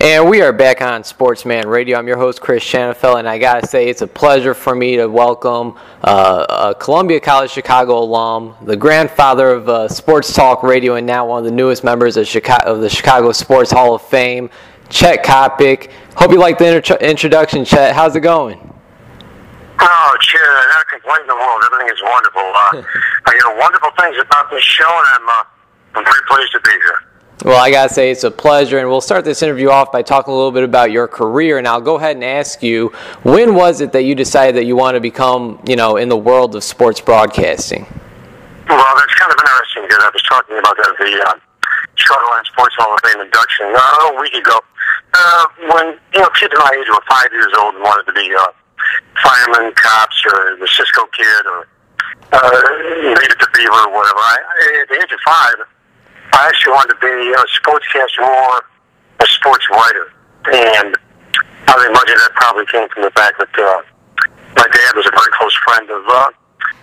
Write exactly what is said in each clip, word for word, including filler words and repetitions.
And we are back on Sportsman Radio. I'm your host, Chris Shanafelt, and I got to say it's a pleasure for me to welcome uh, a Columbia College Chicago alum, the grandfather of uh, Sports Talk Radio, and now one of the newest members of, Chicago, of the Chicago Sports Hall of Fame, Chet Coppock. Hope you like the inter- introduction, Chet. How's it going? Oh, Chet, I'm not complaining in the world. Everything is wonderful. Uh, I hear wonderful things about this show, and I'm, uh, I'm very pleased to be here. Well, I got to say, it's a pleasure, and we'll start this interview off by talking a little bit about your career, and I'll go ahead and ask you, when was it that you decided that you want to become, you know, in the world of sports broadcasting? Well, that's kind of interesting, because I was talking about the, the uh, Chicagoland Sports Hall of Fame induction uh, a week ago, uh, when, you know, kids my age were five years old and wanted to be uh, firemen, cops, or the Cisco Kid, or uh, Leave It to Beaver, or whatever. I, at the age of five, I actually wanted to be a sportscaster or a sports writer, and I think much of that probably came from the fact that uh, my dad was a very close friend of uh,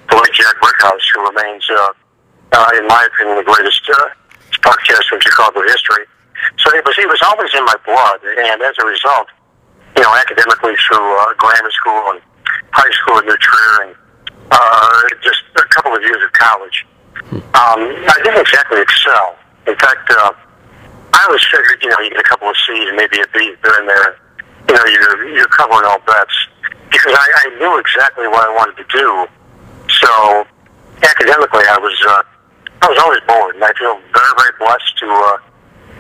the late Jack Brickhouse, who remains, uh, uh, in my opinion, the greatest uh, sportscaster in Chicago history. So he was, he was always in my blood, and as a result, you know, academically through uh, grammar school and high school in New Trier and uh, just a couple of years of college, Um, I didn't exactly excel. In fact, uh, I always figured, you know, you get a couple of C's, maybe a B here and there. You know, you're, you're covering all bets. Because I, I knew exactly what I wanted to do. So, academically, I was uh, I was always bored. And I feel very, very blessed to uh,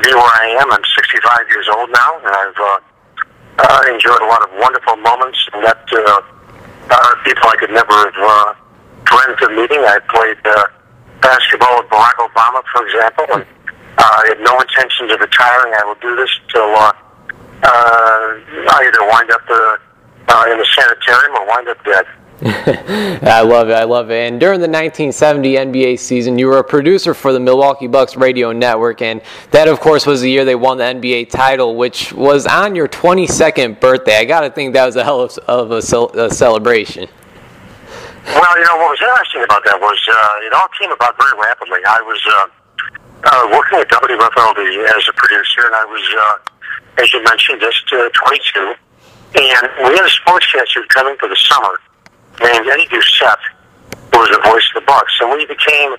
be where I am. I'm sixty-five years old now, and I've uh, uh, enjoyed a lot of wonderful moments. And met uh, uh, people I could never have uh, dreamt of meeting. I played Uh, basketball with Barack Obama, for example, and uh, I had no intentions of retiring. I will do this till uh, uh, I either wind up uh, uh, in the sanitarium or wind up dead. I love it. I love it. And during the nineteen seventy N B A season, you were a producer for the Milwaukee Bucks radio network, and that, of course, was the year they won the N B A title, which was on your twenty-second birthday. I got to think that was a hell of, of a, cel- a celebration. Well, you know, what was interesting about that was uh, it all came about very rapidly. I was uh, uh, working at W F L D as a producer, and I was, uh, as you mentioned, just uh, twenty-two. And we had a sportscaster coming for the summer named Eddie Doucette, who was the voice of the Bucks. And we became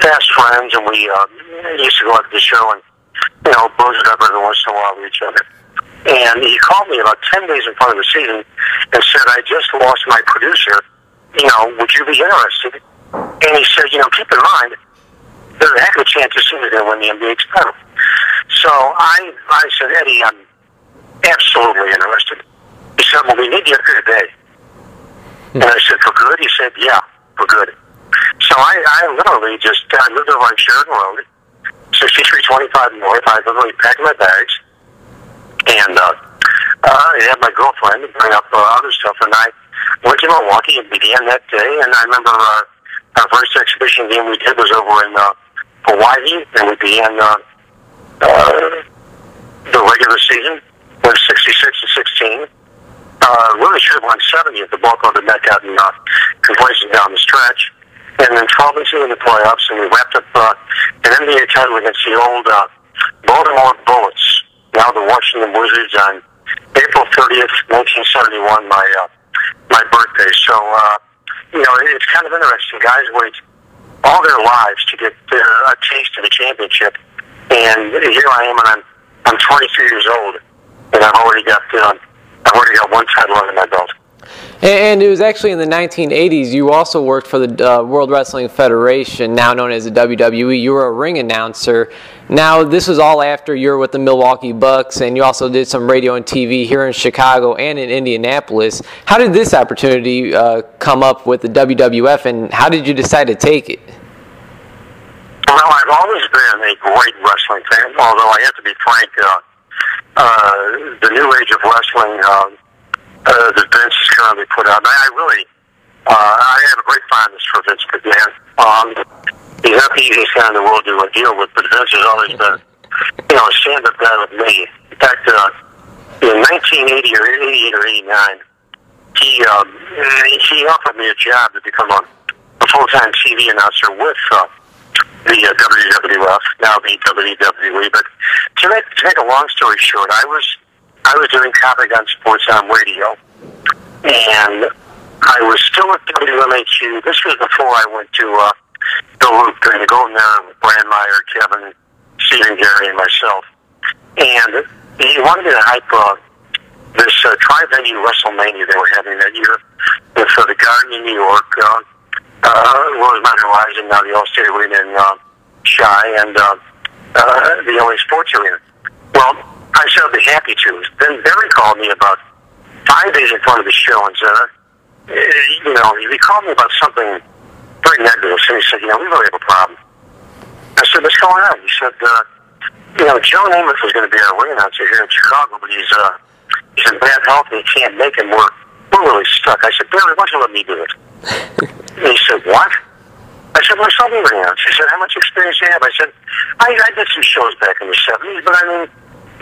fast friends, and we uh, used to go out to the show and, you know, booze it up every once in a while with each other. And he called me about ten days in front of the season and said, I just lost my producer. You know, would you be interested? And he said, you know, keep in mind, there's a heck of a chance as soon as they win the N B A title. So I, I said, Eddie, I'm absolutely interested. He said, well, we need you here today. And I said, for good? He said, yeah, for good. So I, I literally just I moved over on Sheridan Road, sixty-three twenty-five North. I literally packed my bags, and uh, uh, I had my girlfriend bring up uh, other stuff, and I went to Milwaukee and began that day, and I remember uh, our first exhibition game we did was over in uh, Hawaii, and we began uh, uh, the regular season with sixty-six and sixteen. Uh, really should have won seventy if the ball called the net got uh, complacent down the stretch, and then twelve and two in the playoffs, and we wrapped up uh, an N B A title against the old uh, Baltimore Bullets, now the Washington Wizards, on April thirtieth, nineteen seventy-one. My uh, my birthday. So, uh, you know, it's kind of interesting. Guys wait all their lives to get uh, a taste of the championship. And here I am, and I'm, I'm twenty-two years old, and I've already got, uh, I've already got one title under my belt. And it was actually in the nineteen eighties, you also worked for the uh, World Wrestling Federation, now known as the W W E. You were a ring announcer. Now, this was all after you were with the Milwaukee Bucks, and you also did some radio and T V here in Chicago and in Indianapolis. How did this opportunity uh, come up with the W W F, and how did you decide to take it? Well, I've always been a great wrestling fan, although I have to be frank, uh, uh, the new age of wrestling Uh, Uh, that Vince is currently put out. I, I really, uh, I have a great fondness for Vince McMahon. Um, he's not the easiest guy in the world to deal with, but Vince has always been, you know, a stand-up guy with me. In fact, uh, in nineteen eighty or eighty-eight or eighty-nine, he um, he offered me a job to become a, a full-time T V announcer with uh, the uh, W W F, now the W W E. But to make to make a long story short, I was I was doing Coppock on Sports on radio, and I was still at W M H U. This was before I went to uh, the Loop during the Golden Era with Brian Meyer, Kevin, Stephen Gary, and myself. And he wanted me to hype uh, this uh, tri-venue WrestleMania they were having that year with uh, the Garden in New York, uh, uh, Rosemont Horizon, now the All-State Arena in uh, Chi, and uh, uh, the L A Sports Arena. Well, I said I'd be happy to. Then Barry called me about five days in front of the show and said, uh, you know, he called me about something very nebulous, and he said, you know, we really have a problem. I said, what's going on? He said, uh, you know, Joe Namath was going to be our ring announcer here in Chicago, but he's uh, he's in bad health and he can't make him work. We're really stuck. I said, Barry, why don't you let me do it? And he said, what? I said, well, I saw the ring announcer. He said, how much experience do you have? I said, I, I did some shows back in the seventies, but I mean,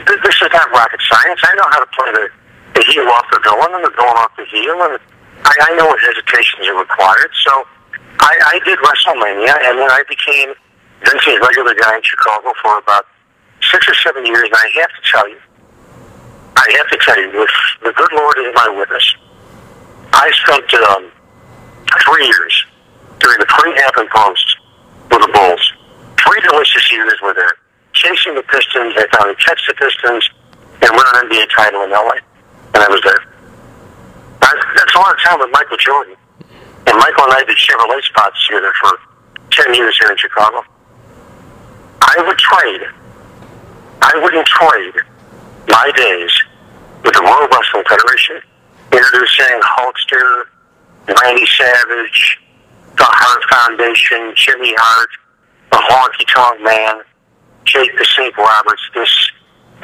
th this is not rocket science. I know how to play the, the heel off the villain and the villain off the heel, and I, I know what hesitations are required. So I, I did WrestleMania, and then I became Vince's regular guy in Chicago for about six or seven years. And I have to tell you, I have to tell you, with the good Lord is my witness, I spent um, three years during the pre-half and post with the Bulls. Three delicious years were there. Chasing the Pistons, I found to catch the Pistons, and win an N B A title in L A. And I was there. I, that's a lot of time with Michael Jordan. And Michael and I did Chevrolet spots together for ten years here in Chicago. I would trade, I wouldn't trade my days with the World Wrestling Federation, introducing Hulkster, Randy Savage, the Heart Foundation, Jimmy Hart, the Honky Tonk Man, Jake the Snake Roberts, this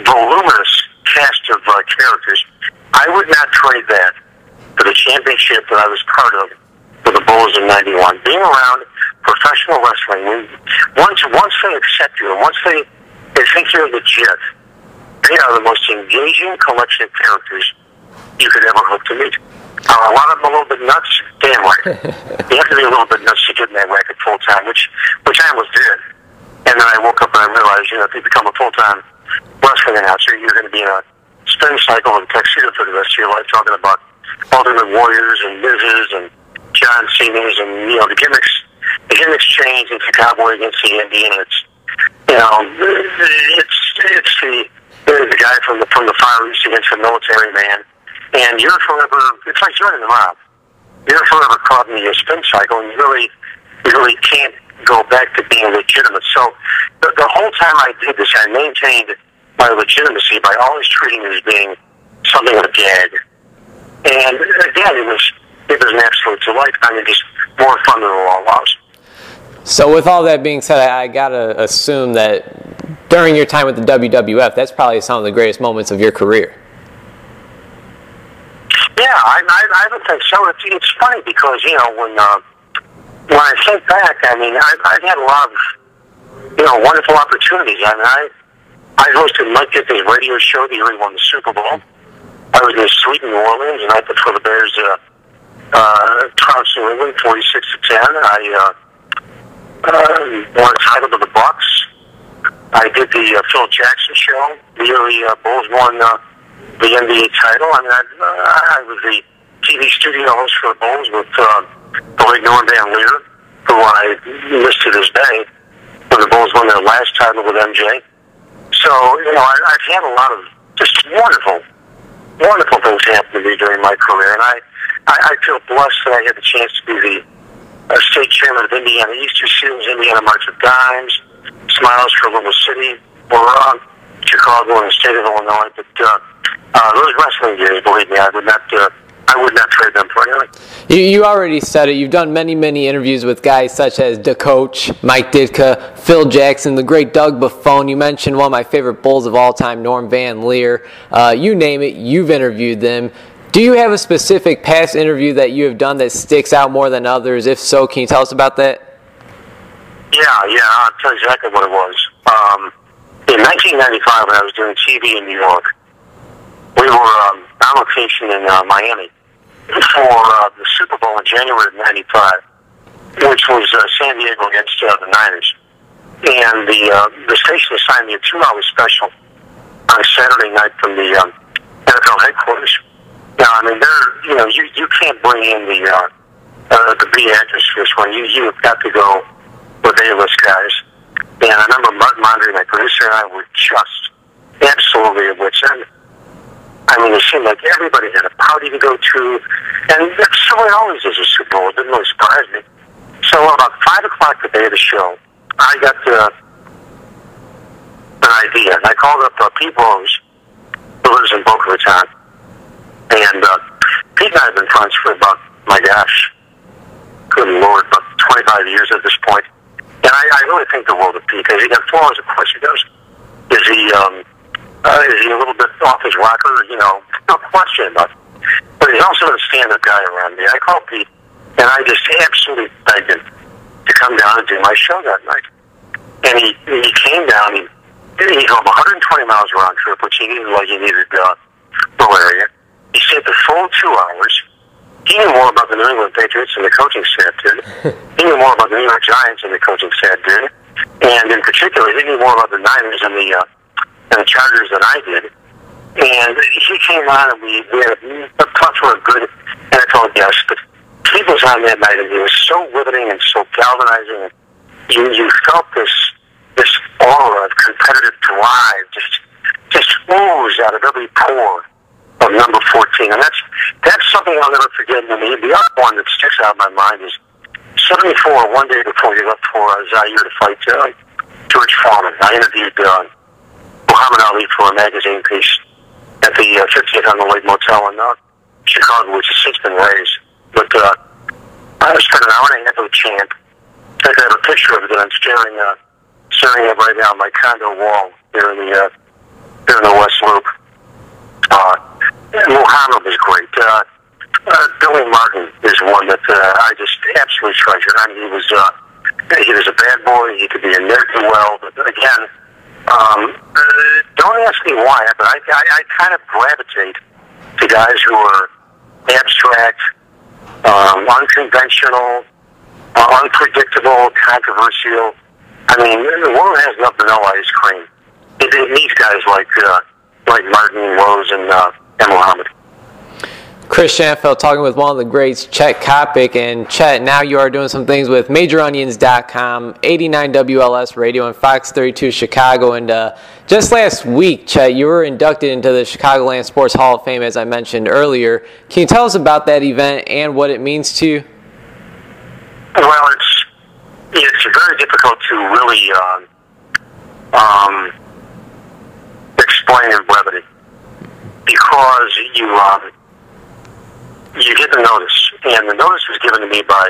voluminous cast of uh, characters. I would not trade that for the championship that I was part of for the Bulls in ninety-one. Being around professional wrestling, when, once once they accept you and once they, they think you're legit, they are the most engaging collection of characters you could ever hope to meet. Uh, a lot of them a little bit nuts, damn right. You have to be a little bit nuts to get in that racket full time, which which I almost did. And then I woke up and I realized, you know, if you become a full-time wrestling announcer, you're going to be in a spin cycle and tuxedo for the rest of your life, talking about Ultimate Warriors and Miz's and John Cena's and, you know, the gimmicks. The gimmicks change. It's the cowboy against the Indian. It's, you know, it's it's the the guy from the from the Far East against the military man. And you're forever. It's like joining the mob. You're forever caught in your spin cycle, and you really, you really can't go back to being legitimate. So the, the whole time I did this, I maintained my legitimacy by always treating it as being something of a gag. And again, it was it was an absolute delight. I mean, just more fun than it all was. So with all that being said, I, I gotta assume that during your time with the W W F, that's probably some of the greatest moments of your career. Yeah, I, I, I would think so. It's, it's funny because, you know, when uh, when I think back, I mean, I've, I've had a lot of, you know, wonderful opportunities. I mean, I, I hosted Mike Ditka's radio show the year he won the Super Bowl. I was in a suite in New Orleans, and I put for the Bears uh, uh, trounced New England, forty-six to ten. I uh, uh, won a title to the Bucks. I did the uh, Phil Jackson show the year the uh, Bulls won uh, the N B A title. I mean, I, uh, I was the T V studio host for the Bulls with Uh, the late Norm Van Leer, who I miss to this day, when the Bulls won their last title with M J. So, you know, I, I've had a lot of just wonderful, wonderful things happen to me during my career, and I, I, I feel blessed that I had the chance to be the uh, state chairman of Indiana Easter Seals, Indiana March of Dimes, Smiles for Little City, Barack, Chicago, and the state of Illinois. But uh, uh, those wrestling years, believe me, I would not. Uh, I would not trade them for anything. You, you already said it. You've done many, many interviews with guys such as DeCoach, Mike Ditka, Phil Jackson, the great Doug Buffon. You mentioned one of my favorite Bulls of all time, Norm Van Leer. Uh, you name it, you've interviewed them. Do you have a specific past interview that you have done that sticks out more than others? If so, can you tell us about that? Yeah, yeah, I'll tell you exactly what it was. Um, in nineteen ninety-five, when I was doing T V in New York, we were um, on location in uh, Miami for uh, the Super Bowl in January of ninety-five, which was uh, San Diego against uh, the Niners. and the uh, the station assigned me a two-hour special on Saturday night from the um, N F L headquarters. Now, I mean, they're, you know, you, you can't bring in the uh, uh, the B actors for this one. You you've got to go with A-list guys. And I remember Martin Laundrie, my producer, and I were just absolutely at wit's end. I mean, it seemed like everybody had a party to go to, and that's the way it always is a Super Bowl. It didn't really surprise me. So about five o'clock the day of the show, I got the, an idea, and I called up uh, Pete Rose, who lives in Boca Raton, and uh, Pete and I have been friends for about, my gosh, good Lord, about twenty-five years at this point, and I, I really think the world of Pete, because he got flaws, of course he does. Is he, um, uh, is he a little bit off his rocker? You know, no question about it. But he's also a stand-up guy around me. I called Pete, and I just absolutely begged him to come down and do my show that night. And he he came down. He he drove one hundred twenty miles round trip, which he needed like he needed uh, rural area. He stayed the full two hours. He knew more about the New England Patriots and the coaching staff did. He knew more about the New York Giants and the coaching staff did. And in particular, he knew more about the Niners and the, uh, and the Chargers than I did. And he came on, and we, we had a plethora of good N F L guests. But he was on that night, and he was so riveting and so galvanizing. And you, you felt this this aura of competitive drive just just ooze out of every pore of number fourteen. And that's that's something I'll never forget. And the, the other one that sticks out in my mind is seventy-four, one day before he left for uh, Zaire to fight uh, George Foreman. I interviewed uh, Muhammad Ali for a magazine piece at the uh, fifteen hundred Lake Motel in uh, Chicago, which has since been raised. But uh, I spent an hour and a half with Champ. In fact, I have a picture of it that I'm staring uh, staring at right now on my condo wall here in the, uh, here in the West Loop. Uh, Muhammad was great. Uh, Uh, Billy Martin is one that uh, I just absolutely treasure. I mean, he was uh, he was a bad boy. He could be a nerd as well. But again, um, uh, don't ask me why, but I, I, I kind of gravitate to guys who are abstract, um, unconventional, uh, unpredictable, controversial. I mean, the world has enough vanilla ice cream. It, it needs guys like uh, like Martin, Rose, and uh, and Muhammad. Chris Shanafelt talking with one of the greats, Chet Coppock. And Chet, now you are doing some things with Major Onions dot com, eighty-nine W L S Radio, and Fox thirty-two Chicago. And uh, just last week, Chet, you were inducted into the Chicagoland Sports Hall of Fame, as I mentioned earlier. Can you tell us about that event and what it means to you? Well, it's it's very difficult to really um, um, explain in brevity, because you... Um, You get the notice, and the notice was given to me by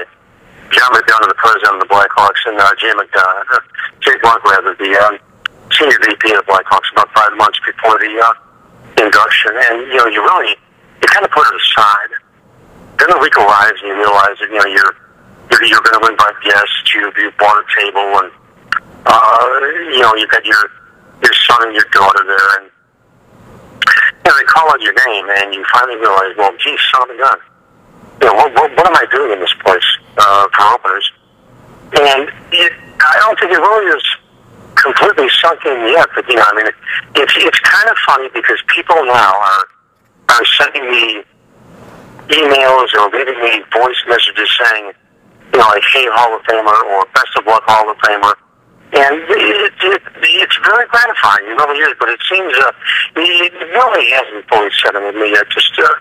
John McDonough, the president of the Blackhawks, and uh, Jay McDonough, uh, Jay Blunt, rather, the um, senior V P of the Blackhawks, about five months before the uh, induction. And you know, you really you kind of put it aside. Then the week arrives, and you realize that you know you're you're, you're going to invite guests. You've you bought a table, and uh, you know you've got your your son and your daughter there, and. And they call out your name, and you finally realize, well, geez, son of a gun. You know, what, what, what am I doing in this place uh, for openers? And it, I don't think it really is completely sunk in yet, but, you know, I mean, it, it's it's kind of funny because people now are, are sending me emails or leaving me voice messages saying, you know, like, hey, Hall of Famer, or best of luck, Hall of Famer. And it, it, it's very gratifying, it really is, but it seems uh, it really hasn't fully settled with me yet, just uh,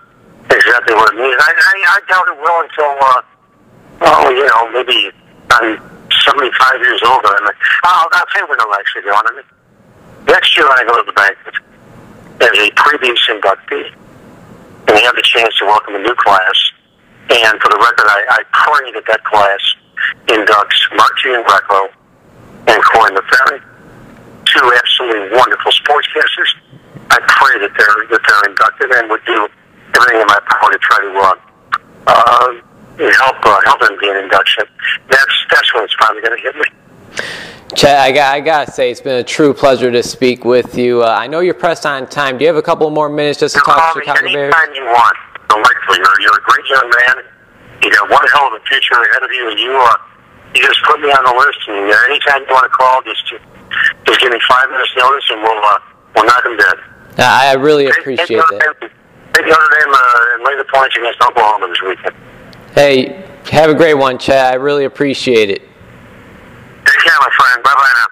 exactly what it means. I, I, I doubt it will until, uh, oh, you know, maybe I'm seventy-five years old. I mean, I'll, I'll tell you what I'll actually do. I mean, next year I go to the banquet as a previous inductee, and we have the chance to welcome a new class. And for the record, I, I pray that that class inducts Martin Greco and Coin the Ferry, two absolutely wonderful sportscasters. I pray that they're that they're inducted and would do everything in my power to try to uh, uh, help uh, help them be an induction. That's that's when it's finally going to hit me. Chet, I got I gotta say it's been a true pleasure to speak with you. Uh, I know you're pressed on time. Do you have a couple more minutes just to You'll talk to Chicago Bears? Anytime you want. Delightful. You're you're a great young man. You got one hell of a future ahead of you, and you are. You just put me on the list, and anytime you want to call, just just give me five minutes notice, and we'll uh, we'll knock them down. I really appreciate take, take that. Them, take Notre Dame uh, and lay the points against Oklahoma this weekend. Hey, have a great one, Chad. I really appreciate it. Take care, my friend. Bye bye now.